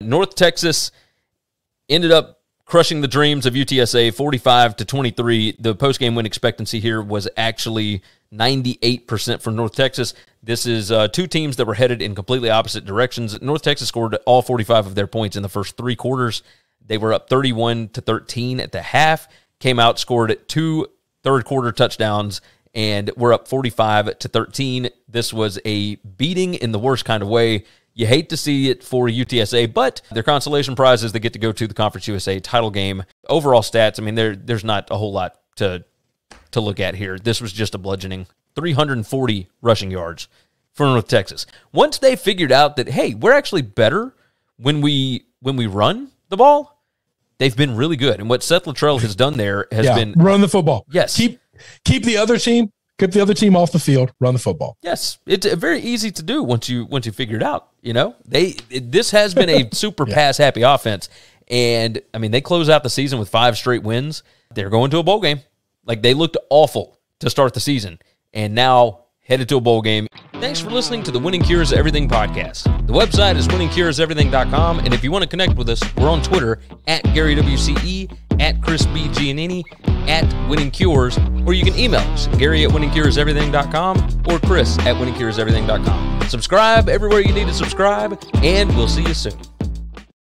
North Texas ended up crushing the dreams of UTSA 45-23. The postgame win expectancy here was actually 98% for North Texas. This is two teams that were headed in completely opposite directions. North Texas scored all 45 of their points in the first three quarters. They were up 31-13 at the half, came out, scored two third-quarter touchdowns, and were up 45-13. This was a beating in the worst kind of way. You hate to see it for UTSA, but their consolation prize is they get to go to the Conference USA title game. Overall stats, I mean, there's not a whole lot to look at here. This was just a bludgeoning. 340 rushing yards for North Texas. Once they figured out that, hey, we're actually better when we run the ball, they've been really good. And what Seth Luttrell has done there has been run the football. Yes, keep the other team. Keep the other team off the field, run the football. Yes, it's very easy to do once you figure it out. You know, this has been a super pass-happy offense. And, I mean, they close out the season with 5 straight wins. They're going to a bowl game. Like, they looked awful to start the season, and now headed to a bowl game. Thanks for listening to the Winning Cures Everything podcast. The website is winningcureseverything.com, and if you want to connect with us, we're on Twitter, at Gary WCE, at Chris B. Giannini, at Winning Cures, or you can email us, Gary at winningcureseverything.com or Chris at winningcureseverything.com. Subscribe everywhere you need to subscribe, and we'll see you soon.